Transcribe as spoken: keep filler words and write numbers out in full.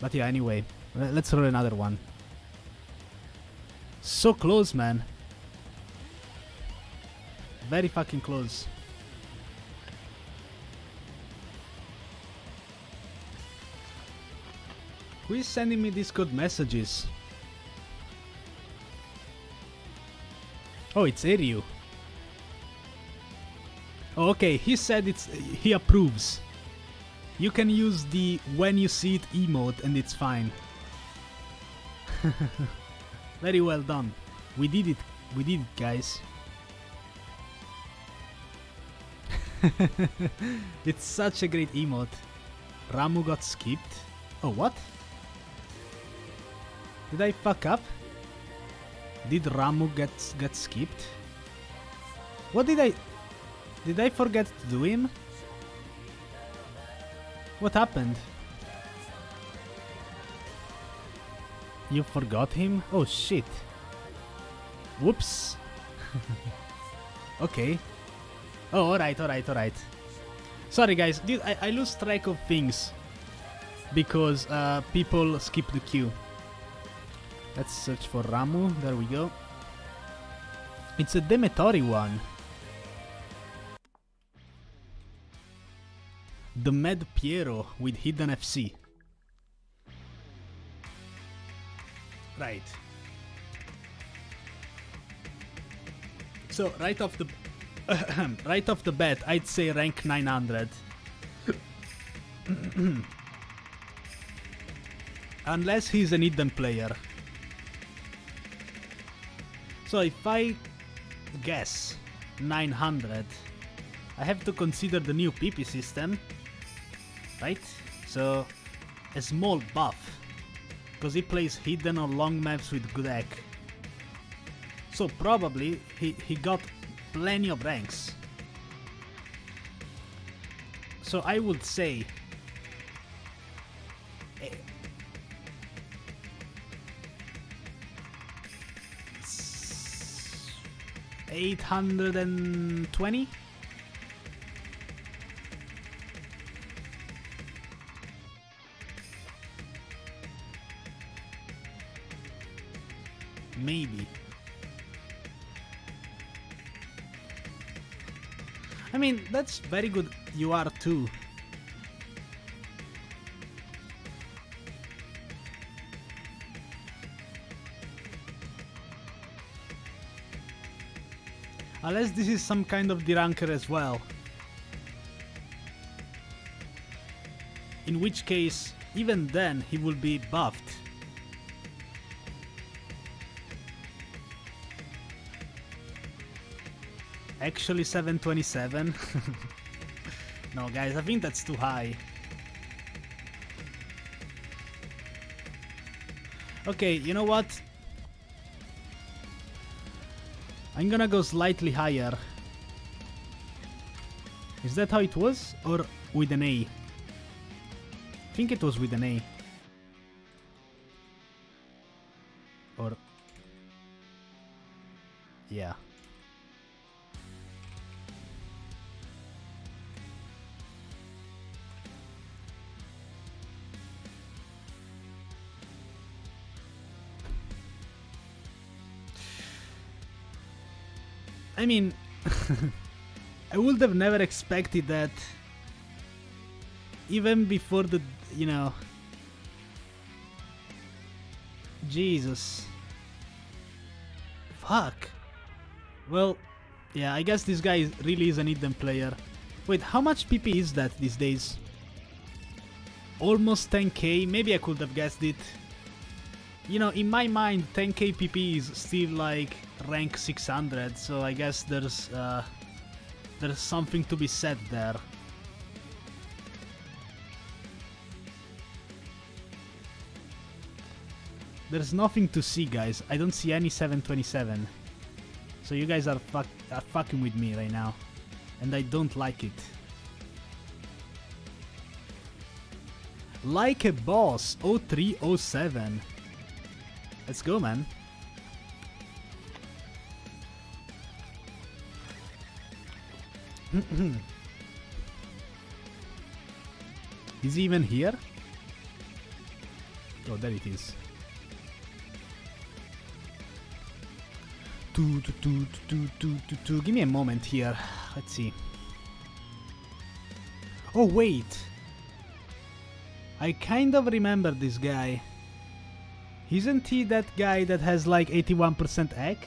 But yeah, anyway, let's roll another one. So close, man. Very fucking close. Who is sending me these good messages? Oh, it's Eriu. Oh, okay, he said it's he approves. You can use the when you see it emote and it's fine. Very well done. We did it. We did it, guys. It's such a great emote. Rammu got skipped. Oh, what? Did I fuck up? Did Rammu get get skipped? What did I... Did I forget to do him? What happened? You forgot him? Oh shit. Whoops. Okay. Oh, alright, alright, alright. Sorry guys, dude, I, I lose track of things because uh, people skip the queue. Let's search for Rammu, there we go. It's a Demetori one. The Med Piero with Hidden F C. Right. So right off the right off the bat, I'd say rank nine hundred. Unless he's an hidden player. So if I guess nine hundred, I have to consider the new P P system, right? So a small buff, because he plays hidden on long maps with good hack. So probably he, he got plenty of ranks. So I would say eight hundred twenty? Maybe. I mean, that's very good U R too. Unless this is some kind of deranker as well. In which case, even then, he will be buffed. Actually seven twenty-seven. No guys, I think that's too high. Okay, you know what? I'm gonna go slightly higher. Is that how it was? Or with an A? I think it was with an A. Or... yeah. I mean, I would have never expected that, even before the, you know, Jesus, fuck, well, yeah, I guess this guy really is an hidden player. Wait, how much P P is that these days? Almost ten K, maybe I could have guessed it. You know, in my mind, ten K P P is still like rank six hundred, so I guess there's uh, there's something to be said there. There's nothing to see, guys. I don't see any seven twenty-seven. So you guys are fuck are fucking with me right now, and I don't like it. Like a boss, oh three oh seven. Let's go, man. Is he even here? Oh, there it is. Two, two, two, two, two, two, two. Give me a moment here. Let's see. Oh, wait. I kind of remember this guy. Isn't he that guy that has like eighty-one percent hack?